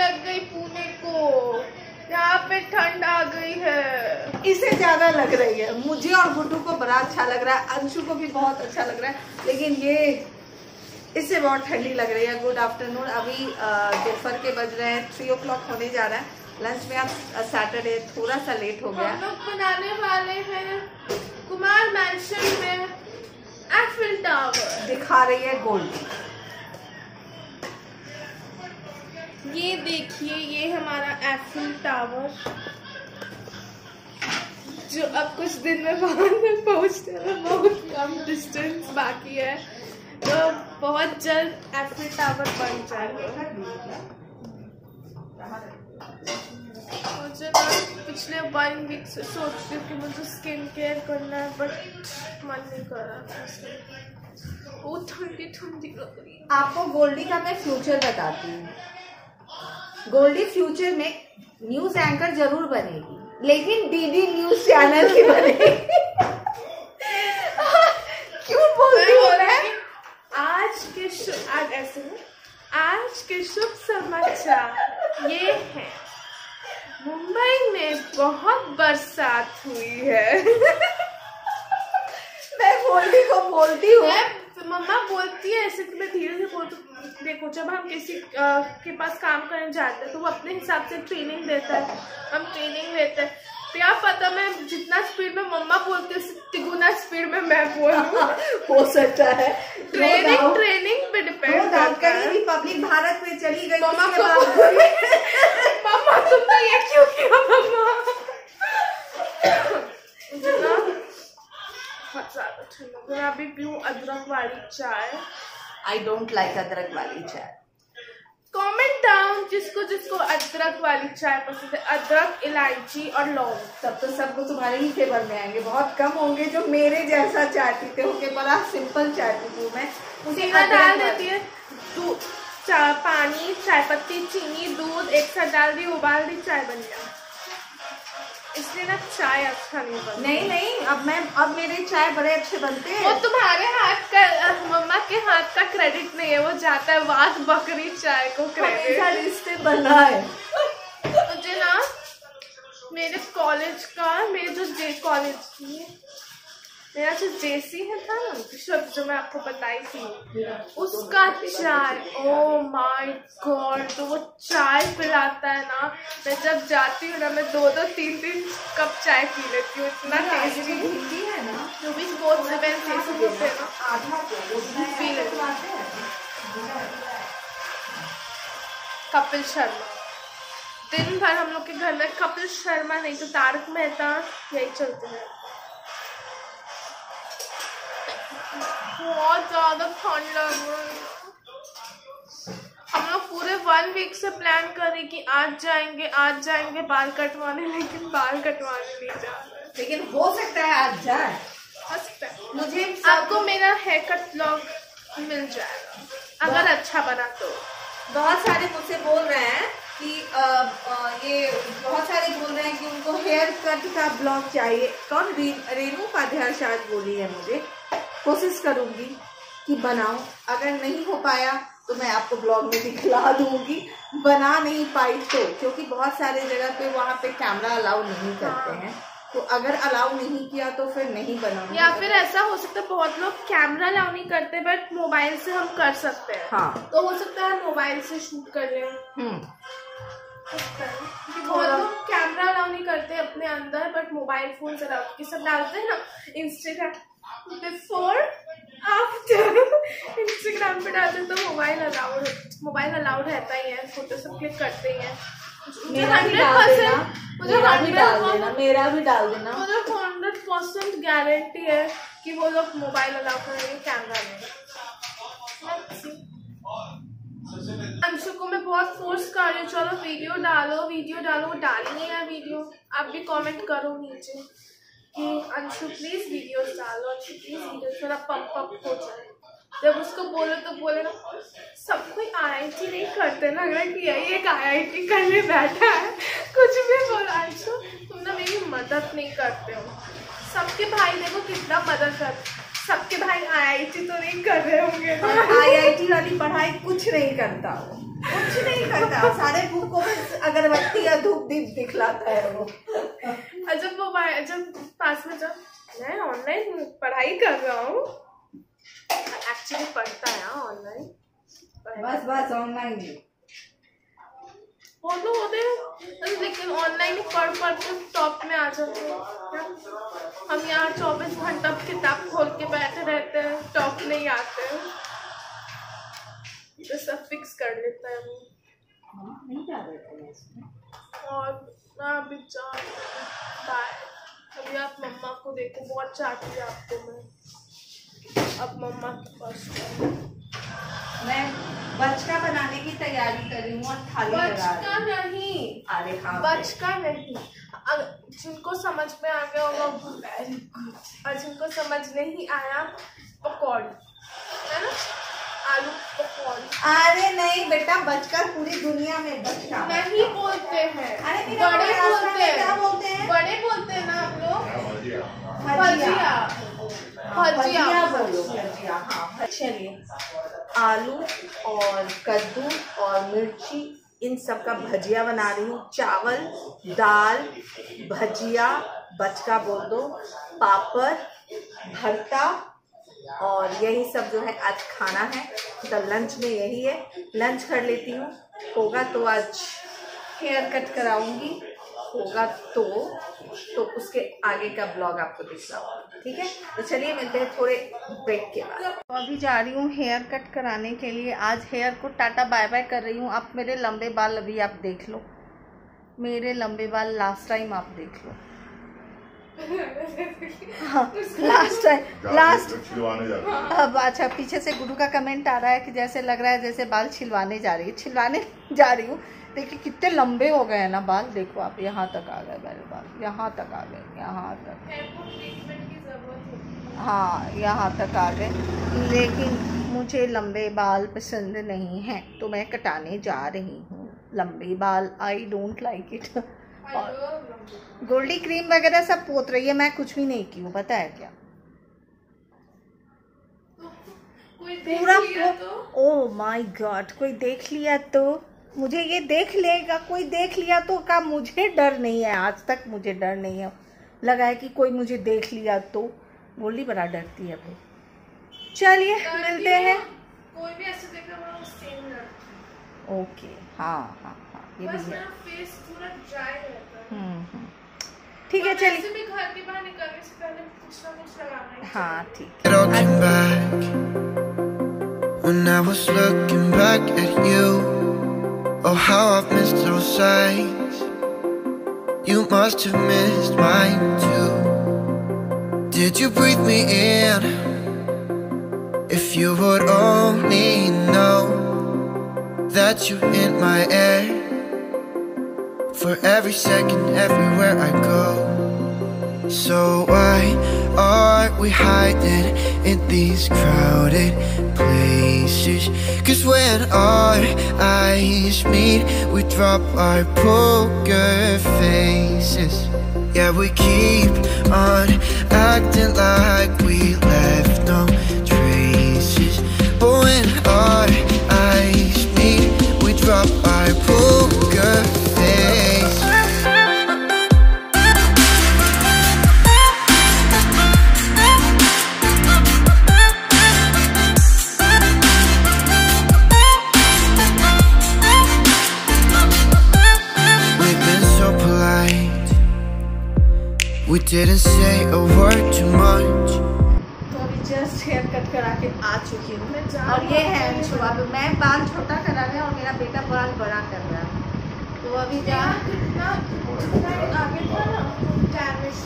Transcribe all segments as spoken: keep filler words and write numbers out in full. लग गई पुणे को, यहाँ पे ठंड आ गई है, इसे ज्यादा लग रही है। मुझे और गुड्डू को बड़ा अच्छा लग रहा है, अंशु को भी बहुत अच्छा लग रहा है, लेकिन ये इससे बहुत ठंडी लग रही है। गुड आफ्टरनून, अभी दोपहर के बज रहे हैं, थ्री ओ क्लॉक होने जा रहा है। लंच में आप सैटरडे थोड़ा सा लेट हो गया। हम लोग बनाने वाले हैं कुमार मैंशन में एफिल टावर। दिखा रही है गोल्ड, ये देखिए, ये हमारा एफिल टावर जो अब कुछ दिन में वहां में पहुंचने में बहुत कम डिस्टेंस बाकी है, तो बहुत जल्द एफिल टावर बन जाएगा। मुझे ना पिछले वन वीक से सोच रही हूँ कि मुझे स्किन केयर करना है, बट मन नहीं कर रहा, वो ठंडी ठंडी लग रही है। आपको गोल्डी का मैं फ्यूचर बताती हूँ। गोल्डी फ्यूचर में न्यूज एंकर जरूर बनेगी, लेकिन डीडी न्यूज चैनल की बनेगी। क्यों बोलती हो रहा है? आज के आज ऐसे है आज के शुभ समाचार ये है, मुंबई में बहुत बरसात हुई है। मैं बोलती को बोलती हूँ, मम्मा बोलती है ऐसे, तो मैं धीरे धीरे बोलती हूँ। देखो, जब हम किसी आ, के पास काम करने जाते हैं तो वो अपने हिसाब से ट्रेनिंग देता है, हम ट्रेनिंग लेते हैं। क्या पता मैं जितना स्पीड में मम्मा बोलती हूँ तिगुना स्पीड में मैं बोलूँ। हो सकता है, ट्रेनिंग ट्रेनिंग पे डिपेंड करता है। रिपब्लिक भारत में चली गई मम्मा, तुम तो ये क्यों किया मम्मा? बहुत ज्यादा ठंड लग रहा है। अभी पीऊँ अदरक वाली चाय। आई डोंट लाइक अदरक वाली चाय। कमेंट डाउन जिसको जिसको अदरक वाली चाय पसंद है, अदरक, इलायची और लौंग। तब तो सबको तुम्हारे ही फेवर में आएंगे, बहुत कम होंगे जो मेरे जैसा चाय पीते होंगे। बड़ा सिंपल चाय पीती हूँ मैं, उसे डाल देती है दूध, चाय, पानी, चाय पत्ती, चीनी, दूध एक साथ डाल दी, उबाल दी, चाय बन गया। इसलिए ना चाय अच्छा नहीं बनता। नहीं नहीं, अब मैं अब मेरे चाय बड़े अच्छे बनते हैं। वो तुम्हारे हाथ का, मम्मा के हाथ का क्रेडिट नहीं है, वो जाता है वात बकरी चाय को क्रेडिट। इससे बना है। मुझे ना मेरे कॉलेज का, मेरे जो जे कॉलेज की मेरा जो जेसी है था ना, शब्द जो मैं आपको बताई थी, उसका चाय, ओ माय गॉड, तो वो चाय पिलाता है ना, मैं जब जाती हूँ ना, मैं दो दो तीन तीन कप चाय पी लेती हूँ। इतना टेस्टी है ना, जो भी बहुत से बहन जैसे होते हैं ना, पी लेती हूँ। कपिल शर्मा, दिन भर हम लोग के घर में कपिल शर्मा नहीं तो तारक मेहता यही चलते हैं। बहुत ज्यादा ठंड लग रही है। हम लोग पूरे वन वीक से प्लान कर रहे कि आज जाएंगे आज जाएंगे बाल कटवाने, लेकिन बाल कटवाने नहीं जा रहे, लेकिन हो सकता है आज जाए, हो सकता है मुझे आपको मेरा हेयर कट ब्लॉग मिल जाएगा अगर अच्छा बना तो। बहुत सारे मुझसे बोल रहे हैं कि आ, आ, ये बहुत सारे बोल रहे हैं कि उनको हेयर कट का ब्लॉग चाहिए। कौन? रेनू उपाध्याय शायद बोली है। मुझे कोशिश करूंगी कि बनाऊं, अगर नहीं हो पाया तो मैं आपको ब्लॉग में दिखला दूंगी। बना नहीं पाई तो, क्योंकि बहुत सारे जगह पे वहाँ पे कैमरा अलाउ नहीं करते हैं, तो अगर अलाउ नहीं किया तो फिर नहीं बनाऊंगी। या फिर ऐसा हो सकता है बहुत लोग कैमरा अलाउ नहीं करते, बट मोबाइल से हम कर सकते हैं। हाँ, तो हो सकता है मोबाइल से शूट कर लें। बहुत लोग कैमरा अलाउ नहीं करते अपने अंदर, बट मोबाइल फोन से अलाउ ये सब डालते हैं ना इंस्टाग्राम, बिफोर आफ्टर इंस्टाग्राम पे डालते, तो मोबाइल अलाउड मोबाइल अलाउड रहता ही है, फोटो सब क्लिक करते ही है। मेरा भी डाल देना, मुझे हंड्रेड परसेंट गारंटी है कि वो लोग मोबाइल अलाउड करेंगे, कैमरा नहीं। अंशु को मैं बहुत फोर्स कर रही हूँ, चलो वीडियो डालो वीडियो डालो, वो डालनी है वीडियो। आप भी कॉमेंट करो नीचे कि अंशु प्लीज वीडियोस डालो, अंशु प्लीज वीडियोस, मेरा पंप अप हो जाए। जब उसको बोलो तो बोले ना, सब कोई आई आई टी नहीं करते ना, अगर कि यही एक आई आई टी करने बैठा है, कुछ भी बोलो। अंशु तुम ना मेरी मदद नहीं करते हो। सबके भाई देखो कितना मदद करते, सबके भाई आई आई टी तो नहीं कर रहे होंगे, आई आई टी वाली पढ़ाई कुछ नहीं करता हो। कुछ नहीं करता, सारे भूख को अगरबत्ती या धूप दीप दिखलाता है वो। जब वो जब पास में जब मैं ऑनलाइन पढ़ाई कर रहा हूँ, एक्चुअली पढ़ता है ऑनलाइन, बस बस ऑनलाइन वो तो होते हैं, लेकिन ऑनलाइन पढ़ पढ़ के टॉप में आ जाते हैं। हम यहाँ चौबीस घंटा किताब खोल के बैठे रहते हैं, टॉप नहीं आते हैं, तो सब फिक्स कर लेता है वो। और ना भी बाय, अभी आप मम्मा को देखो, बहुत चाहती है आपको मैं। अब मम्मा के पास मैं बचका बनाने की तैयारी कर रही हूँ। बचका नहीं, अरे हाँ बचका नहीं, जिनको समझ में आ गया होगा वेरी गुड, और जिनको समझ नहीं आया पकौड़ी है ना, आलू पकौड़ी। अरे नहीं बेटा, बचका पूरी दुनिया में बचका नहीं बोलते हैं, अरे बड़े बोलते हैं, क्या बोलते हैं, बड़े बोलते हैं ना आप लोग। चलिए, आलू और कद्दू और मिर्ची इन सब का भजिया बना रही हूँ। चावल दाल भजिया बचका बोल दो, पापड़ भरता, और यही सब जो है आज खाना है। तो लंच में यही है, लंच कर लेती हूँ। होगा तो आज हेयर कट कराऊंगी, होगा तो तो उसके आगे का ब्लॉग आपको दिखाऊंगी, ठीक है। तो चलिए मिलते हैं थोड़े ब्रेक के बाद। तो अभी जा रही हूँ हेयर कट कराने के लिए। आज हेयर को टाटा बाय बाय कर रही हूँ। आप मेरे लंबे बाल अभी आप देख लो, मेरे लंबे बाल लास्ट टाइम आप देख लो। हाँ, लास्ट टाइम लास्ट अब अच्छा, पीछे से गुरु का कमेंट आ रहा है कि जैसे लग रहा है जैसे बाल छिलवाने जा रही है, छिलवाने जा रही हूँ। देखिए कितने लंबे हो गए हैं ना बाल, देखो आप यहाँ तक आ गए मेरे बाल, यहाँ तक आ गए, यहाँ तक, हाँ यहाँ तक आ गए। लेकिन मुझे लंबे बाल पसंद नहीं हैं, तो मैं कटाने जा रही हूँ लंबे बाल। I don't like it. और गोल्डी क्रीम वगैरह सब पोत रही है, मैं कुछ भी नहीं की हूँ, पता है क्या, पूरा तो। ओ माय गॉड, कोई देख लिया तो मुझे, ये देख लेगा, कोई देख लिया तो का मुझे डर नहीं है, आज तक मुझे डर नहीं है। लगा है कि कोई मुझे देख लिया तो, गोल्डी बड़ा डरती है भाई। चलिए मिलते हैं, कोई भी ऐसे देखा मैं सेम लड़की। ओके हाँ हाँ हाँ, ये बस मेरा फेस पूरा ड्राई रहता है, ठीक है। चलिए मैं घर के बाहर निकलने से पहले कुछ ना कुछ लगाना है। हाँ ठीक है। Oh, how I've missed those sights. You must have missed mine too. Did you breathe me in? If you would only know that you're in my air. For every second, everywhere I go. So why are we hiding in these crowded places? Cause when our eyes meet, we drop our poker faces. Yeah, we keep on acting like we left no traces. But when our eyes meet, we drop our poker faces. We didn't say a word too much. तो अभी just hair cut करा के आ चुकी हूँ, और ये है अंशुआ। मैं बाल छोटा करा रहा और मेरा बेटा बाल बड़ा कर रहा है। तो अभी जा कितना आगे था ना डैमेज,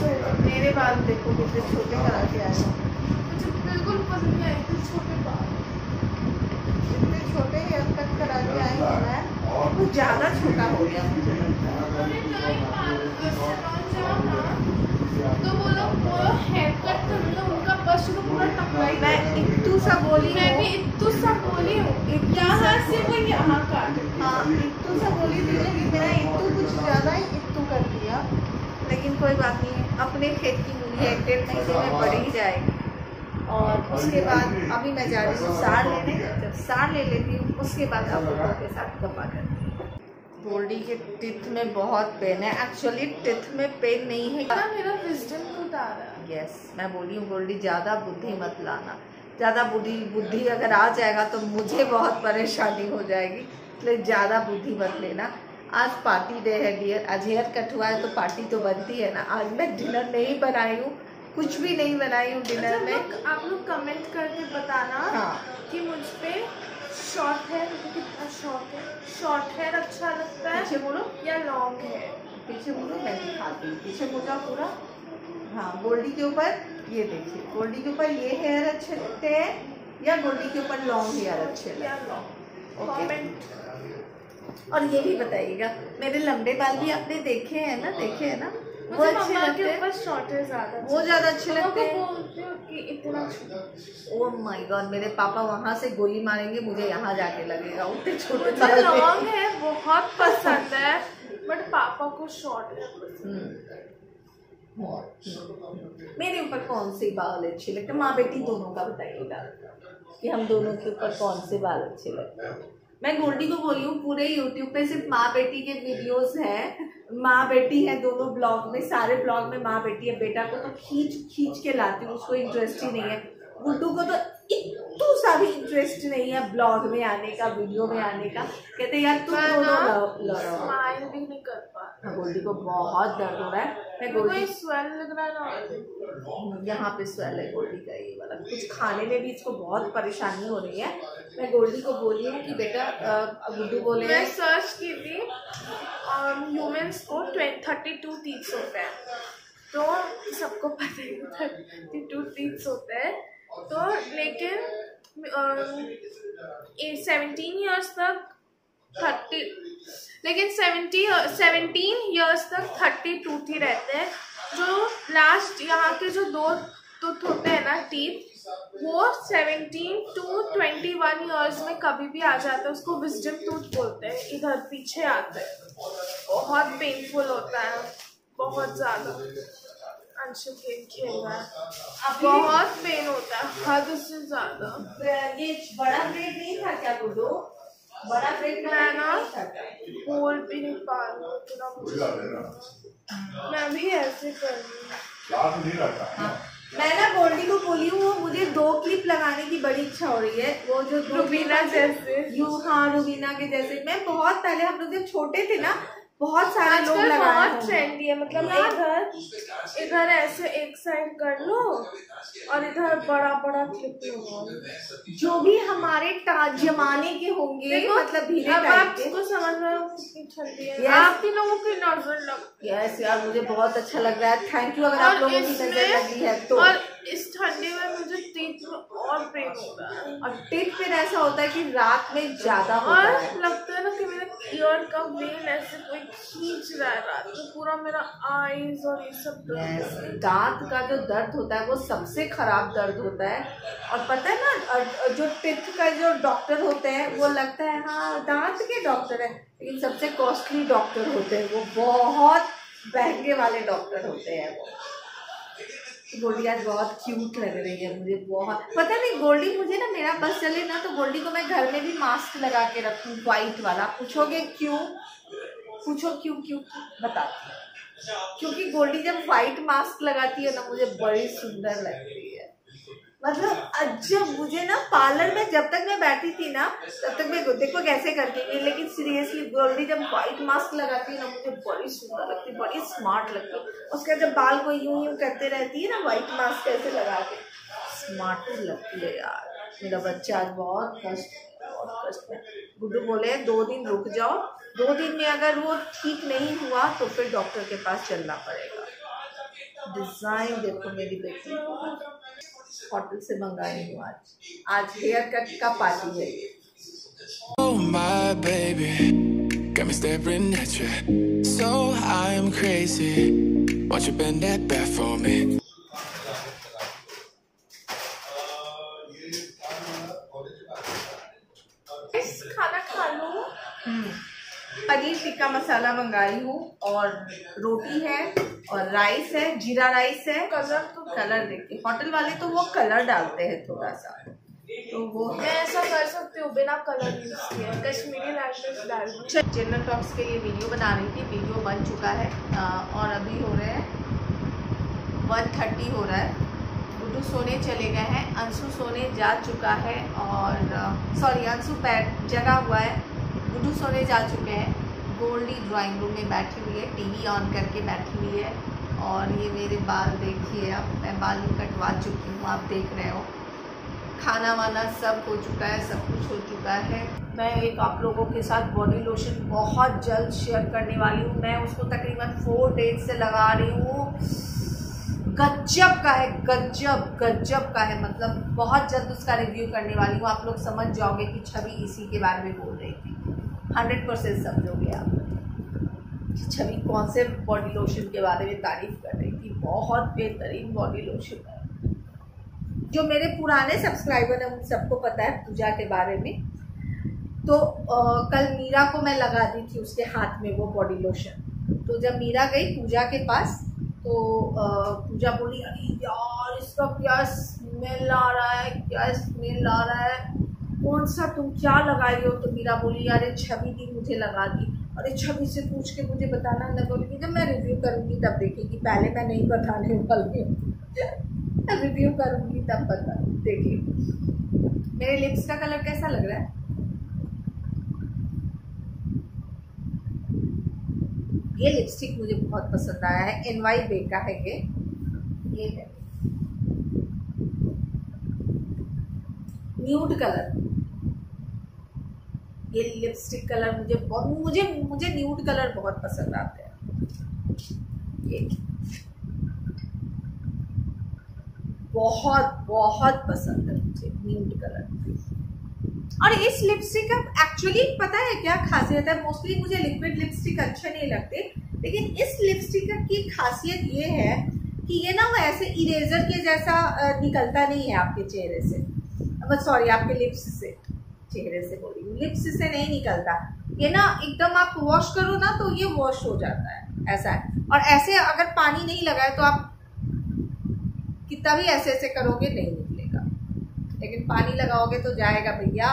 तो मेरे बाल देखो कितने छोटे करा के आए, मुझे बिल्कुल पसंद नहीं आए इतने छोटे बाल। इतने छोटे हेयर कट करा के आए हैं मैं, कुछ ज़्यादा छोटा हो गया मुझे। तो वो लोग हेयर कट कर लो, उनका बस में पूरा टकराई। मैं इतू सा बोली, मैं भी इतू सा बोली हूँ, यहाँ से वो यहाँ का, हाँ इतू सा बोली थी, लेकिन मेरा इतू कुछ ज़्यादा ही इतू कर दिया। लेकिन कोई बात नहीं है, अपने खेत की मूली एक डेढ़ महीने में बढ़ ही जाएगी। और उसके बाद अभी मैं जा रही हूँ सार लेने। जब सार ले लेती हूँ उसके बाद आप लोगों के साथ गप्पा करती हूँ। बोल्डी के टिथ में बहुत पेन है। एक्चुअली टिथ में पेन नहीं है ना, मेरा विजडम खुद आ रहा है। यस, मैं बोली हूँ बोल्डी ज़्यादा बुद्धि मत लाना, ज़्यादा बुद्धि बुद्धि अगर आ जाएगा तो मुझे बहुत परेशानी हो जाएगी, इसलिए ज़्यादा बुद्धि मत लेना। आज पार्टी डे है डियर, आज हेयर कट हुआ है तो पार्टी तो बनती है ना। आज मैं डिनर नहीं बनाई हूँ, कुछ भी नहीं बनाई हूँ डिनर में। आप लोग कमेंट करके बताना हाँ। कि मुझ पे शॉर्ट हेयर कितना शॉर्ट है, शॉर्ट हेयर अच्छा लगता है पीछे बोलो या लॉन्ग है पीछे बोलो। मैं दिखाती हूँ पीछे बोला पूरा। हाँ, गोल्डी के ऊपर ये देखिए, गोल्डी के ऊपर ये हेयर अच्छे लगते हैं या गोल्डी के ऊपर लॉन्ग हेयर अच्छे लगते हैं। और ये भी बताइएगा, मेरे लंबे बाल भी आपने देखे हैं ना, देखे हैं ना, वो अच्छे लगते हैं वो ज़्यादा अच्छे लगते हैं। ओह माय गॉड, मेरे पापा वहाँ से गोली मारेंगे मुझे, यहाँ जाके लगेगा उतने छोटे बाल। लॉन्ग है बहुत पसंद है बट पापा को शॉर्ट है। मेरे ऊपर कौन से बाल अच्छे लगते हैं, माँ बेटी दोनों का बताइएगा कि हम दोनों के ऊपर कौन से बाल अच्छे लगते हैं। मैं गोल्डी को बोली हूँ पूरे यूट्यूब पे सिर्फ माँ बेटी के वीडियोस हैं, माँ बेटी है दोनों ब्लॉग में, सारे ब्लॉग में माँ बेटी है। बेटा को तो खींच खींच के लाती हूँ, उसको इंटरेस्ट ही नहीं है। गुड्डू को तो इतू सा भी इंटरेस्ट नहीं है ब्लॉग में आने का, वीडियो में आने का। कहते यार तुम दोनों स्माइल भी नहीं कर पा। गोल्डी को बहुत दर्द हो रहा है। मैं गोल्डी स्वेल लग रहा है यहाँ पे, स्वेल है गोल्डी का ये वाला। कुछ खाने में भी इसको बहुत परेशानी हो रही है। मैं गोल्डी को बोली हूँ कि बेटा गुड्डू बोले मैं सर्च की थी ह्यूमंस को थर्टी टू टीथ्स होते हैं, तो सबको पता ही थर्टी टू टीथ्स होते हैं तो, लेकिन सेवेंटीन ईयर्स तक थर्टी लेकिन सेवेंटी सेवेंटीन ईयर्स तक थर्टी टूथ ही रहते हैं। जो लास्ट यहाँ के जो दो टूथ होते हैं ना टीथ, वो seventeen to twenty one years में कभी भी आ जाता है। उसको विजडम टूथ बोलते हैं, इधर पीछे आता है। बहुत पेनफुल होता है, बहुत ज़्यादा। अंशु खेल खेल रहा है, बहुत पेन होता है हद से ज़्यादा। ये बड़ा ब्रेक नहीं था क्या गुड्डू? बड़ा ब्रेक मैं ना बोल भी नहीं पा रहा, मैं भी ऐसे कर रही हूँ। मैं ना गोल्डी को बोली हूँ वो मुझे दो क्लिप लगाने की बड़ी इच्छा हो रही है, वो जो रूबीना जैसे यू हाँ रूबीना के जैसे। मैं बहुत पहले हम लोग जब छोटे थे ना बहुत सारे लोग लगाए, बहुत ट्रेंडी है। मतलब इधर इधर ऐसे एक साइड कर लो और इधर बड़ा बड़ा क्लिप लो, जो भी हमारे जमाने के होंगे। मतलब आपको समझ रहे हो कितनी ठंडी है, आप ही लोगों की नजर लग। यस यार, मुझे बहुत अच्छा लग रहा है, थैंक यू। अगर आप लोगों की नजर लगी है तो। और इस ठंडी में मुझे टीथ में और पेन होता है, और टीथ पेन ऐसा होता है कि रात में ज्यादा होता है। और लगता है ना कि मेरा ईयर का वेन ऐसे कोई खींच रहा है रात में, पूरा मेरा आईज और ये सब। दांत का जो दर्द होता है वो सबसे खराब दर्द होता है। और पता है ना जो टीथ का जो डॉक्टर होते हैं वो लगता है हाँ दांत के डॉक्टर है, लेकिन सबसे कॉस्टली डॉक्टर होते हैं वो, बहुत महंगे वाले डॉक्टर होते हैं वो। गोल्डी आज बहुत क्यूट लग रही है मुझे, बहुत। पता नहीं गोल्डी मुझे ना, मेरा बस चले ना तो गोल्डी को मैं घर में भी मास्क लगा के रखूँ वाइट वाला। पूछोगे क्यों, पूछो क्यों क्यों, बताती हूँ। क्योंकि गोल्डी जब वाइट मास्क लगाती है ना मुझे बड़ी सुंदर लगती है। मतलब अजब, मुझे ना पार्लर में जब तक मैं बैठी थी ना तब तक मैं देखो कैसे करती थी, लेकिन सीरियसली गोल्डी जब व्हाइट मास्क लगाती है ना मुझे बड़ी सुंदर लगती है, बड़ी स्मार्ट लगती है। उसके जब बाल को यूं यूं करते रहती है ना व्हाइट मास्क ऐसे लगा के, स्मार्ट लगती है यार। मेरा बच्चा आज बहुत कष्ट बहुत कष्ट में। गुड्डू बोले दो दिन रुक जाओ, दो दिन में अगर वो ठीक नहीं हुआ तो फिर डॉक्टर के पास चलना पड़ेगा। डिज़ाइन देखो मेरी बेटी, होटल से मंगाई हूँ आज। आज हेयर कट का पार्टी है। Oh my baby, got me staring at you, so I'm crazy. Won't you bend that back for me? इस खाना खा लूँ। पनीर टिक्का मसाला मंगाई हूँ और रोटी है और राइस है, जीरा राइस है। कलर तो कलर देखिए, होटल वाले तो वो कलर डालते हैं थोड़ा सा, तो वो मैं ऐसा कर सकती हूँ बिना कलर यूज किए, कश्मीरी लाल डाल। जनरल टॉक्स के लिए वीडियो बना रही थी, वीडियो बन चुका है और अभी हो रहे हैं वन थर्टी हो रहा है। गुड्डू सोने चले गए हैं, अंशु सोने जा चुका है और सॉरी अंशु पैर जगा हुआ है, गुड्डू सोने जा चुके हैं। गोल्डी ड्राइंग रूम में बैठी हुई है, टीवी ऑन करके बैठी हुई है। और ये मेरे बाल देखिए आप, मैं बाल कटवा चुकी हूँ, आप देख रहे हो। खाना वाना सब हो चुका है, सब कुछ हो चुका है। मैं एक आप लोगों के साथ बॉडी लोशन बहुत जल्द शेयर करने वाली हूँ। मैं उसको तकरीबन फोर डेज से लगा रही हूँ, गजब का है, गजब गजब का है। मतलब बहुत जल्द उसका रिव्यू करने वाली हूँ, आप लोग समझ जाओगे कि छवि इसी के बारे में बोल रही थी। हंड्रेड परसेंट समझोगे आप कि छवि कौन से बॉडी लोशन के बारे में तारीफ कर रही थी। बहुत बेहतरीन बॉडी लोशन है। जो मेरे पुराने सब्सक्राइबर हैं उन सबको पता है पूजा के बारे में। तो आ, कल मीरा को मैं लगा दी थी उसके हाथ में वो बॉडी लोशन। तो जब मीरा गई पूजा के पास तो पूजा बोली, अरे यार इसका क्या स्मेल आ रहा है, क्या स्मेल आ रहा है, कौन सा तुम क्या लगाई हो। तो मीरा बोली, यार छवि दी मुझे लगा दी, अरे छवि से पूछ के मुझे बताना। मैं बोली जब मैं रिव्यू करूँगी तब देखेगी, पहले मैं नहीं बताने वाली, तब रिव्यू करूँगी तब बता। देखिए मेरे लिप्स का कलर कैसा लग रहा है, ये लिपस्टिक मुझे बहुत पसंद आया है, एनवाई बे का है ये ये है न्यूड कलर। ये लिपस्टिक कलर मुझे बहुत मुझे मुझे न्यूड कलर बहुत पसंद आते हैं। ये बहुत बहुत पसंद है मुझे न्यूड कलर। और इस लिपस्टिक का एक्चुअली पता है क्या खासियत है, मोस्टली मुझे लिक्विड लिपस्टिक अच्छे नहीं लगते, लेकिन इस लिपस्टिक की खासियत ये है कि ये ना वो ऐसे इरेजर के जैसा निकलता नहीं है आपके चेहरे से, सॉरी आपके लिप्स से, चेहरे से बोल रही हूँ, लिप्स से नहीं निकलता ये ना। एकदम आप वॉश करो ना तो ये वॉश हो जाता है, ऐसा है। और ऐसे अगर पानी नहीं लगा है तो आप कितना भी ऐसे ऐसे करोगे नहीं, लेकिन पानी लगाओगे तो जाएगा भैया।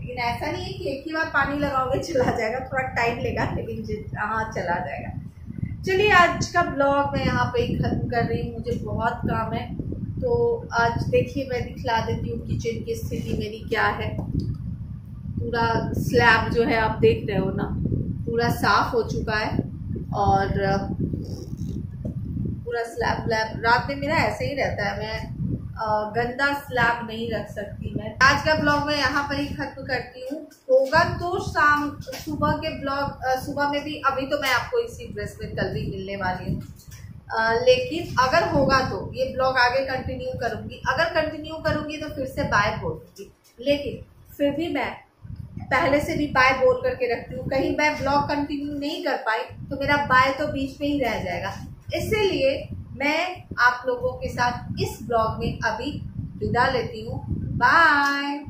लेकिन ऐसा नहीं है कि एक ही बार पानी लगाओगे चला जाएगा, थोड़ा टाइम लेगा लेकिन हाँ चला जाएगा। चलिए आज का ब्लॉग मैं यहाँ पे ही खत्म कर रही हूँ, मुझे बहुत काम है। तो आज देखिए मैं दिखला देती हूँ किचन की स्थिति मेरी क्या है। पूरा स्लैब जो है आप देख रहे हो ना, पूरा साफ हो चुका है। और पूरा स्लैब व्लैब रात में मेरा ऐसे ही रहता है, मैं आ, गंदा स्लैब नहीं रख सकती मैं। आज का ब्लॉग मैं यहाँ पर ही खत्म करती हूँ, होगा तो शाम सुबह के ब्लॉग, सुबह में भी। अभी तो मैं आपको इसी ड्रेस में कल भी मिलने वाली हूँ, लेकिन अगर होगा तो ये ब्लॉग आगे कंटिन्यू करूँगी। अगर कंटिन्यू करूँगी तो फिर से बाय बोल दूँगी, लेकिन फिर भी मैं पहले से भी बाय बोल करके रखती हूँ। कहीं मैं ब्लॉग कंटिन्यू नहीं कर पाई तो मेरा बाय तो बीच में ही रह जाएगा, इसलिए मैं आप लोगों के साथ इस ब्लॉग में अभी विदा लेती हूँ। बाय।